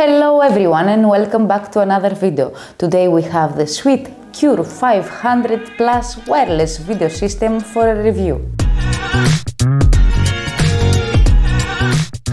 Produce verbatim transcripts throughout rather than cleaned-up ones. Hello everyone and welcome back to another video. Today we have the SWIT Curve five hundred Plus wireless video system for a review.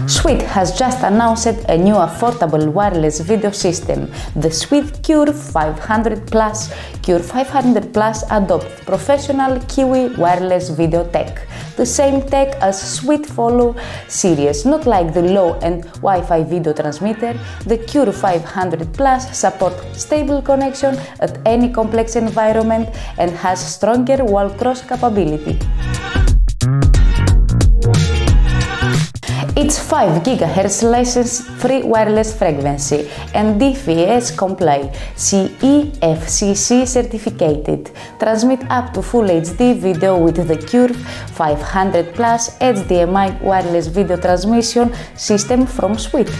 SWIT has just announced a new affordable wireless video system, the SWIT Curve five hundred Plus. Curve five hundred Plus adopts professional KUWI wireless video tech, the same tech as SWIT FLOW series. Not like the low-end Wi-Fi video transmitter, the Curve five hundred Plus supports stable connection at any complex environment and has stronger wall cross capability. It's five gigahertz license-free wireless frequency and D F S comply, C E F C C certificated. Transmit up to Full H D video with the Curve five hundred Plus H D M I wireless video transmission system from SWIT.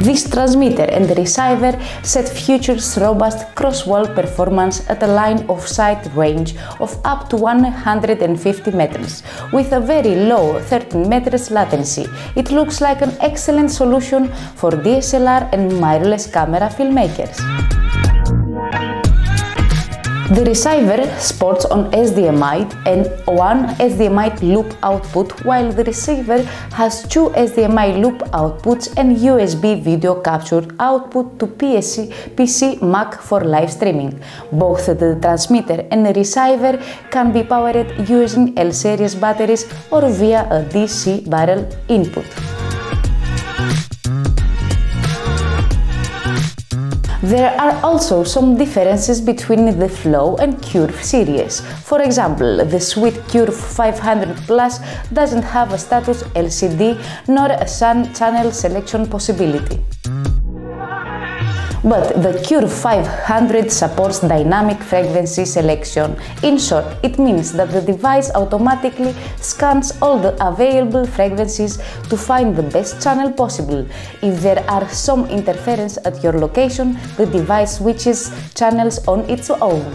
This transmitter and receiver set features robust cross-wall performance at a line-of-sight range of up to one hundred fifty meters, with a very low thirteen meters latency. It looks like an excellent solution for D S L R and mirrorless camera filmmakers. The receiver sports an H D M I and one H D M I loop output, while the receiver has two H D M I loop outputs and U S B video capture output to P C, P C, Mac for live streaming. Both the transmitter and the receiver can be powered using L-series batteries or via a D C barrel input. There are also some differences between the Flow and Curve series. For example, the SWIT Curve five hundred Plus doesn't have a status L C D nor a sun channel selection possibility. But the Curve five hundred supports dynamic frequency selection. In short, it means that the device automatically scans all the available frequencies to find the best channel possible. If there are some interference at your location, the device switches channels on its own.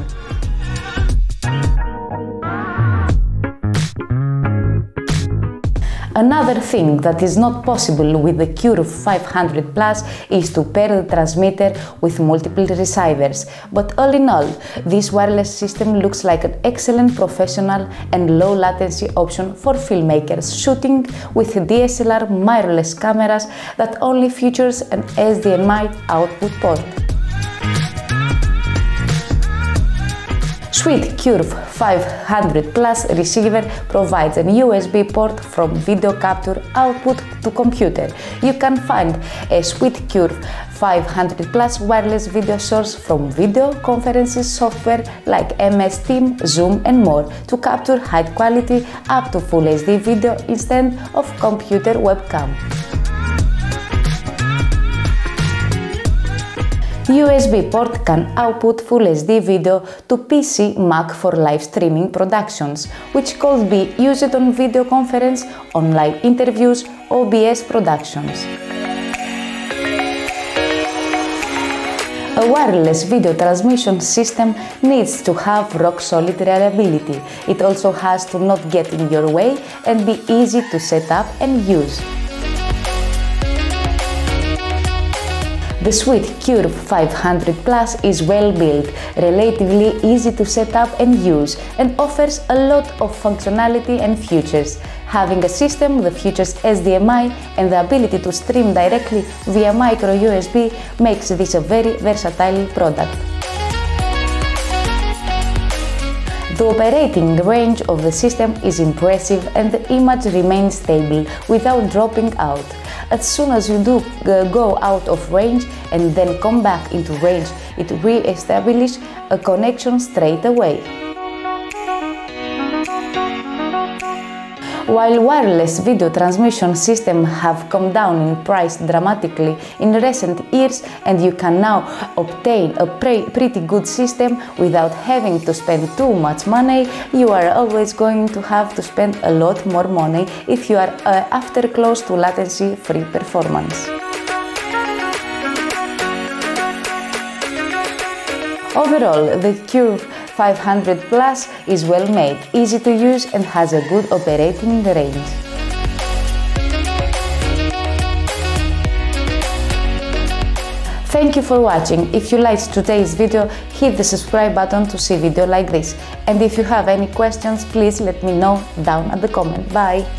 Another thing that is not possible with the Curve five hundred Plus is to pair the transmitter with multiple receivers, but all in all, this wireless system looks like an excellent professional and low latency option for filmmakers shooting with D S L R mirrorless cameras that only features an H D M I output port. SWIT Curve five hundred Plus receiver provides a U S B port from video capture output to computer. You can find a SWIT Curve five hundred Plus wireless video source from video conferences software like M S Team, Zoom and more to capture high quality up to Full H D video instead of computer webcam. U S B port can output Full H D video to P C, Mac for live streaming productions, which could be used on video conference, online interviews, O B S productions. A wireless video transmission system needs to have rock-solid reliability. It also has to not get in your way and be easy to set up and use. The SWIT Curve five hundred Plus is well built, relatively easy to set up and use, and offers a lot of functionality and features. Having a system that features H D M I and the ability to stream directly via micro U S B makes this a very versatile product. The operating range of the system is impressive and the image remains stable without dropping out. As soon as you do uh, go out of range and then come back into range, it re-establishes a connection straight away. While wireless video transmission systems have come down in price dramatically in recent years, and you can now obtain a pre pretty good system without having to spend too much money, you are always going to have to spend a lot more money if you are uh, after close to latency-free performance. Overall, the Curve five hundred Plus is well made, easy to use and has a good operating range. Thank you for watching. If you liked today's video, hit the subscribe button to see video like this. And if you have any questions, please let me know down at the comment. Bye!